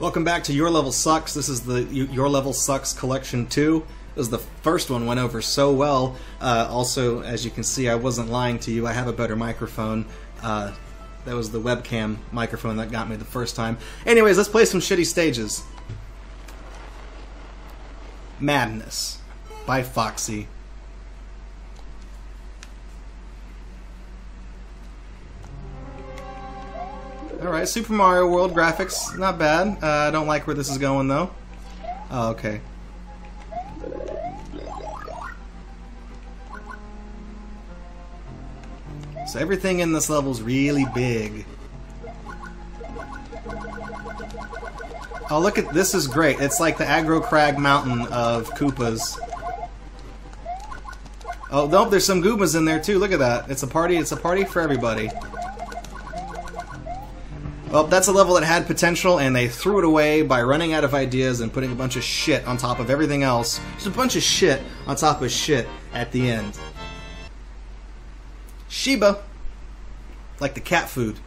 Welcome back to Your Level Sucks. This is the Your Level Sucks Collection 2. This is the first one, went over so well. Also, as you can see, I wasn't lying to you. I have a better microphone. That was the webcam microphone that got me the first time. Anyways, let's play some shitty stages. Madness by Foxy. Alright, Super Mario World graphics, not bad. I don't like where this is going, though. Oh, okay. So everything in this level's really big. Oh, look at this, is great. It's like the Aggro Crag Mountain of Koopas. Oh, nope, there's some Goombas in there, too. Look at that. It's a party for everybody. Well, that's a level that had potential, and they threw it away by running out of ideas and putting a bunch of shit on top of everything else. Just a bunch of shit on top of shit at the end. Shiba. Like the cat food.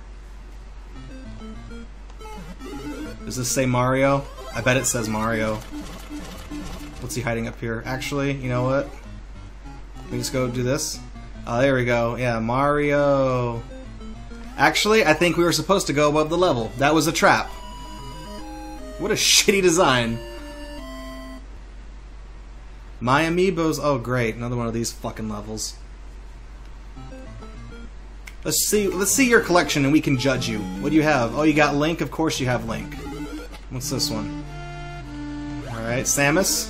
Does this say Mario? I bet it says Mario. What's he hiding up here? Actually, you know what? Let me just go do this. Oh, there we go. Yeah, Mario. Actually, I think we were supposed to go above the level. That was a trap. What a shitty design. My Amiibos. Oh, great. Another one of these fucking levels. Let's see your collection and we can judge you. What do you have? Oh, you got Link. Of course you have Link. What's this one? Alright, Samus.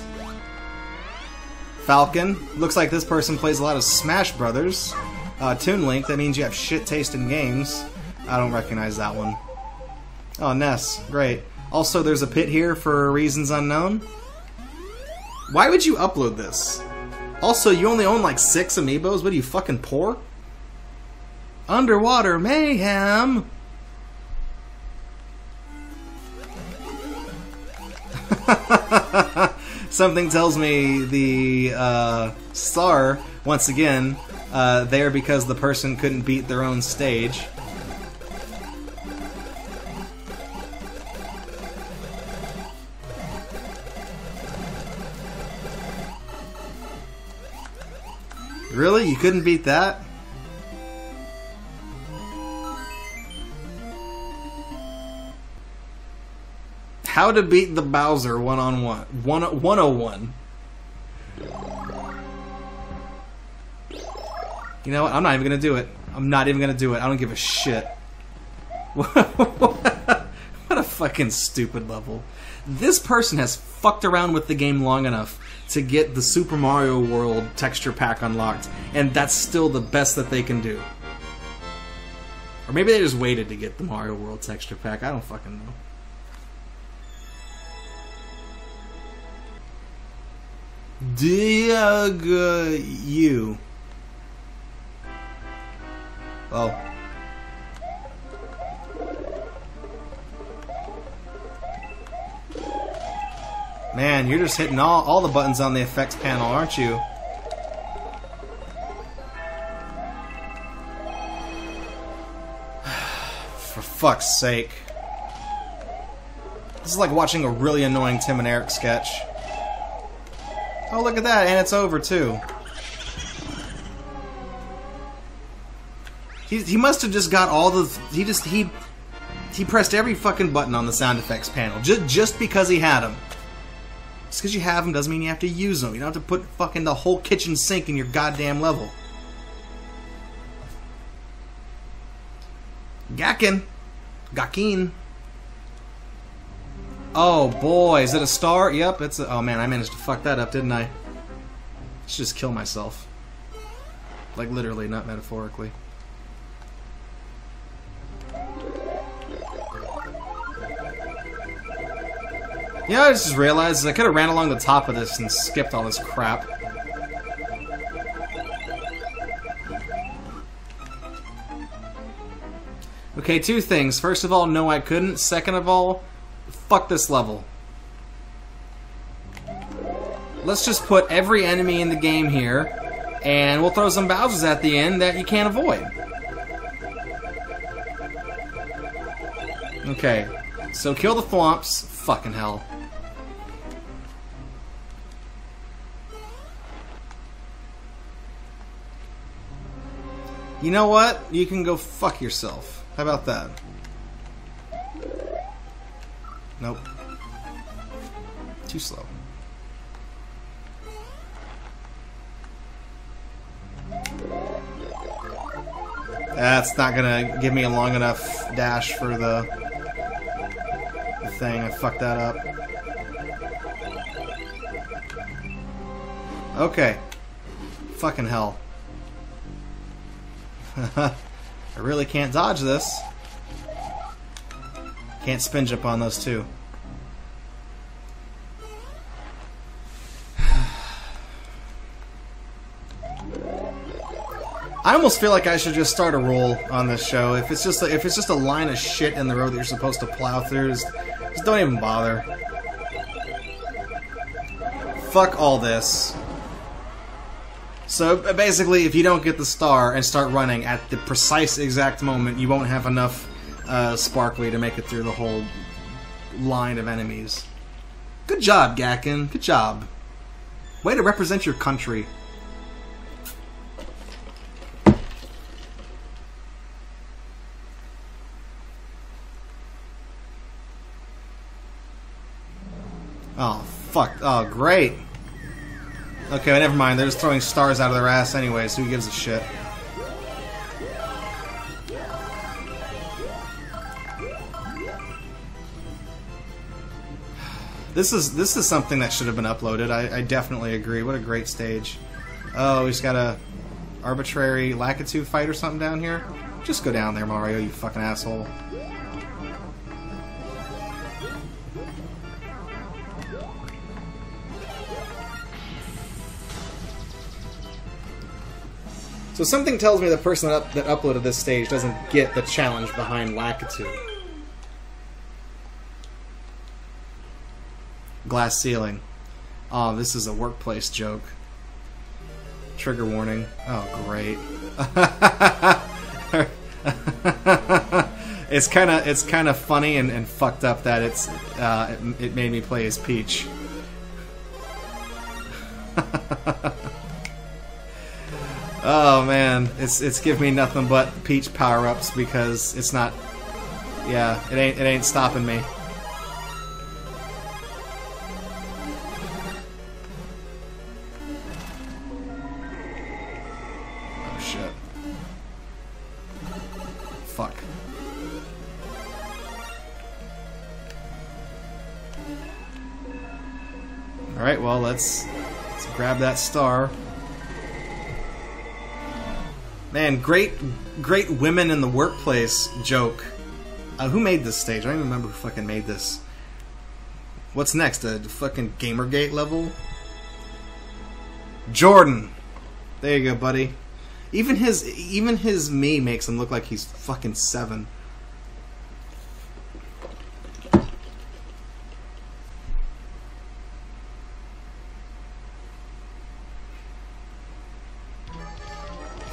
Falcon. Looks like this person plays a lot of Smash Brothers. Toon Link, that means you have shit taste in games. I don't recognize that one. Oh, Ness, great. Also, there's a pit here for reasons unknown. Why would you upload this? Also, you only own like 6 Amiibos? What are you, fucking poor? Underwater Mayhem! Something tells me the star, once again, there because the person couldn't beat their own stage. Really? You couldn't beat that? How to beat the Bowser one-on-one. 101. You know what? I'm not even gonna do it. I'm not even gonna do it. I don't give a shit. What a fucking stupid level. This person has fucked around with the game long enough to get the Super Mario World texture pack unlocked, and that's still the best that they can do. Or maybe they just waited to get the Mario World texture pack. I don't fucking know. Digu. Oh. Man, you're just hitting all the buttons on the effects panel, aren't you? For fuck's sake. This is like watching a really annoying Tim and Eric sketch. Oh, look at that, and it's over too. He must have just got all the... He pressed every fucking button on the sound effects panel. Just because he had them. Just because you have them doesn't mean you have to use them. You don't have to put fucking the whole kitchen sink in your goddamn level. Gakin. Oh boy, is it a star? Yep, it's a... Oh man, I managed to fuck that up, didn't I? I should just kill myself. Like literally, not metaphorically. Yeah, I just realized I could have ran along the top of this and skipped all this crap. Okay, two things. First of all, no, I couldn't. Second of all, fuck this level. Let's just put every enemy in the game here, and we'll throw some Bowsers at the end that you can't avoid. Okay. So kill the thwomps. Fucking hell. You know what? You can go fuck yourself. How about that? Nope. Too slow. That's not gonna give me a long enough dash for the thing. I fucked that up. Okay. Fucking hell. I really can't dodge this. Can't spin jump on those two. I almost feel like I should just start a rule on this show. If it's just a line of shit in the road that you're supposed to plow through, just don't even bother. Fuck all this. So basically, if you don't get the star and start running at the precise exact moment, you won't have enough sparkly to make it through the whole line of enemies. Good job, Gakken. Good job. Way to represent your country. Oh, fuck. Oh, great. Okay, well, never mind. They're just throwing stars out of their ass anyway, so who gives a shit? This is something that should have been uploaded. I definitely agree. What a great stage. Oh, he's got a arbitrary Lakitu fight or something down here. Just go down there, Mario, you fucking asshole. So something tells me the person that uploaded this stage doesn't get the challenge behind Lakitu. Glass ceiling. Oh, this is a workplace joke. Trigger warning. Oh, great. it's kind of funny and fucked up that it's it made me play as Peach. Oh man, it's giving me nothing but Peach power-ups because it's not, yeah, it ain't stopping me. Oh shit. Fuck. All right, well let's grab that star. Man, great women in the workplace joke. Who made this stage? I don't even remember who fucking made this. What's next? A fucking Gamergate level? Jordan. There you go, buddy. Even his me makes him look like he's fucking 7.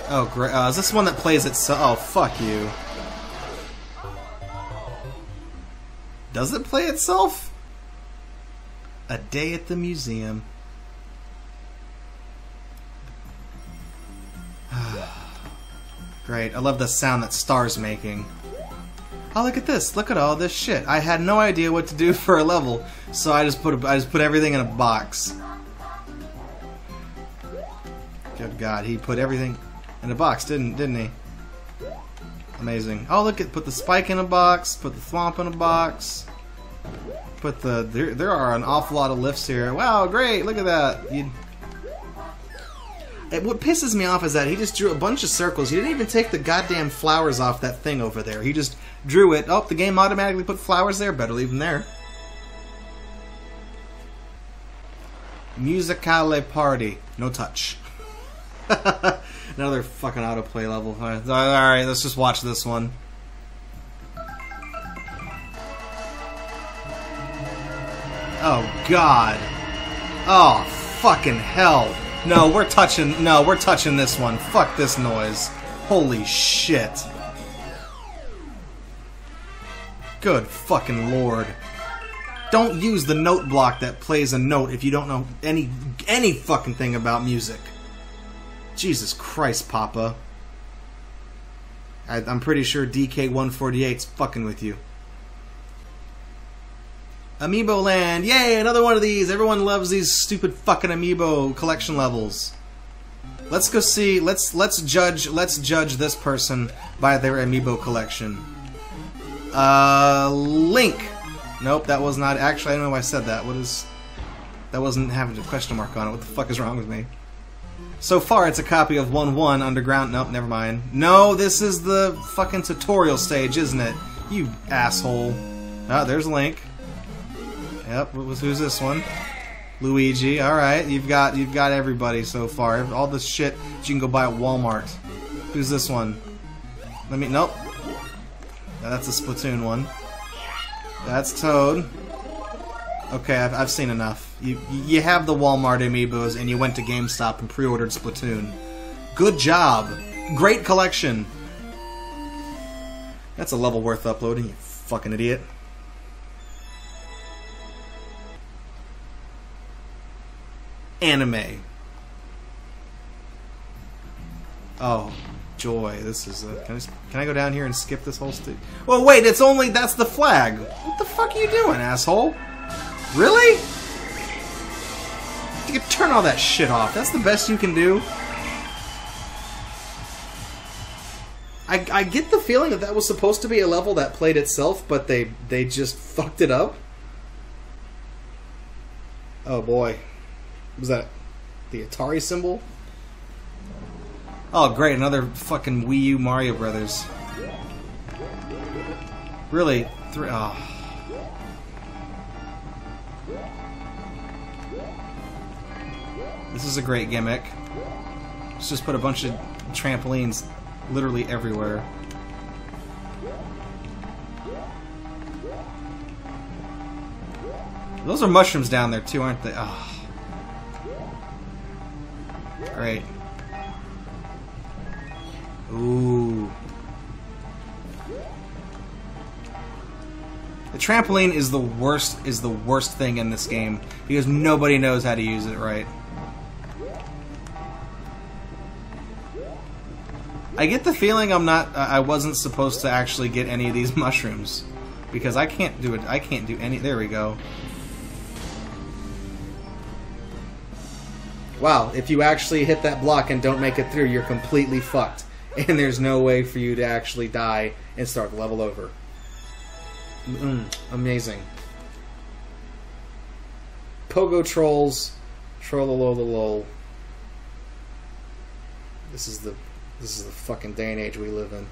Oh, great. Is this one that plays itself? Oh, fuck you. Does it play itself? A Day at the Museum. Great. I love the sound that Star's making. Oh, look at this. Look at all this shit. I had no idea what to do for a level, so I just put everything in a box. Good God, he put everything in a box, didn't he? Amazing. Oh, look, it put the spike in a box, put the thwomp in a box, put the... There are an awful lot of lifts here. Wow, great, look at that. What pisses me off is that he just drew a bunch of circles. He didn't even take the goddamn flowers off that thing over there. He just drew it. Oh, the game automatically put flowers there. Better leave them there. Musicale party. No touch. Another fucking autoplay level. Alright, let's just watch this one. Oh, God. Oh, fucking hell. No, we're touching this one. Fuck this noise. Holy shit. Good fucking lord. Don't use the note block that plays a note if you don't know any fucking thing about music. Jesus Christ, Papa. I'm pretty sure DK148's fucking with you. Amiibo Land! Yay! Another one of these! Everyone loves these stupid fucking amiibo collection levels. Let's go see. Let's judge this person by their amiibo collection. Link. Nope, that was not. Actually, I don't know why I said that. What is? That wasn't having a question mark on it. What the fuck is wrong with me? So far, it's a copy of 1-1 Underground. Nope, never mind. No, this is the fucking tutorial stage, isn't it? You asshole. Ah, there's Link. Yep. Who's this one? Luigi. All right, you've got everybody so far. All this shit that you can go buy at Walmart. Who's this one? Let me. Nope. That's a Splatoon one. That's Toad. Okay, I've seen enough. You have the Walmart amiibos, and you went to GameStop and pre-ordered Splatoon. Good job. Great collection. That's a level worth uploading, you fucking idiot. Anime. Oh, joy. This is a... Can I go down here and skip this whole stage? Well, wait, it's only... That's the flag. What the fuck are you doing, asshole? Really? You can turn all that shit off. That's the best you can do. I get the feeling that was supposed to be a level that played itself, but they just fucked it up. Oh, boy. Was that the Atari symbol? Oh, great, another fucking Wii U Mario Brothers. Really? Oh. This is a great gimmick. Let's just put a bunch of trampolines literally everywhere. Those are mushrooms down there, too, aren't they? Oh. Great. Ooh. The trampoline is the worst thing in this game because nobody knows how to use it right. I get the feeling I wasn't supposed to actually get any of these mushrooms because I can't do it. I can't do any. There we go. Wow, if you actually hit that block and don't make it through, you're completely fucked. And there's no way for you to actually die and start the level over. Amazing. Pogo Trolls. Trollolololol. This is the fucking day and age we live in.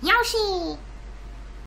Yoshi!